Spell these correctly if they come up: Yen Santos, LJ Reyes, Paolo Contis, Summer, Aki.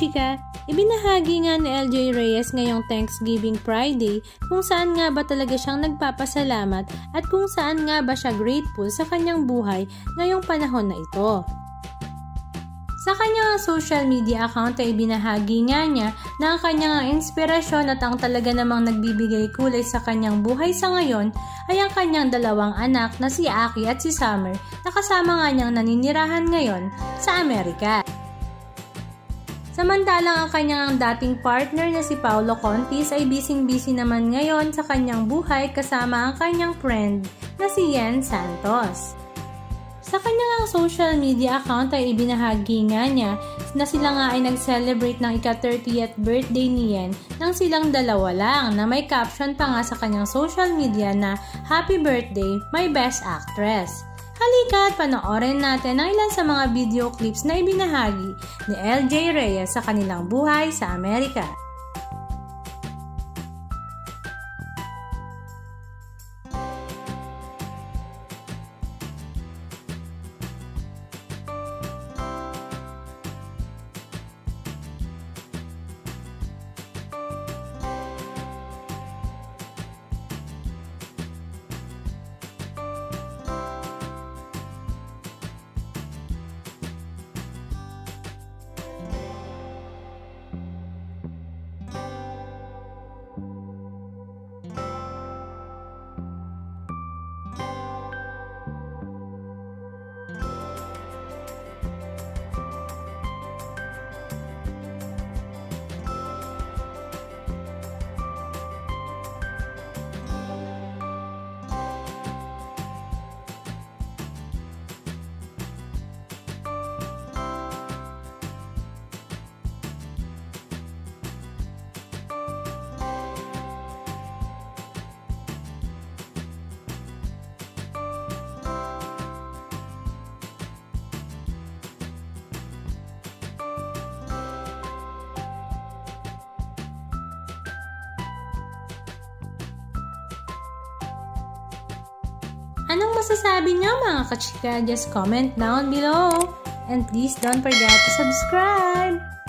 chika, ibinahagi nga ni LJ Reyes ngayong Thanksgiving Friday kung saan nga ba talaga siyang nagpapasalamat at kung saan nga ba siya grateful sa kanyang buhay ngayong panahon na ito. Sa kanyang social media account ay binahagi nga niya na ang kanyang inspirasyon at ang talaga namang nagbibigay kulay sa kanyang buhay sa ngayon ay ang kanyang dalawang anak na si Aki at si Summer na kasama nga niyang naninirahan ngayon sa Amerika. Samantalang ang kanyang dating partner na si Paolo Contis ay busy naman ngayon sa kanyang buhay kasama ang kanyang friend na si Yen Santos. Sa kanyang social media account ay ibinahagi nga niya na sila nga ay nag-celebrate ng ika-30th birthday ni Yen nang silang dalawa lang, na may caption pa nga sa kanyang social media na "Happy Birthday, my best actress." Halika at panoorin natin ang ilan sa mga video clips na ibinahagi ni LJ Reyes sa kanilang buhay sa Amerika. Anong masasabi niyo mga kachika? Just comment down below. And please don't forget to subscribe!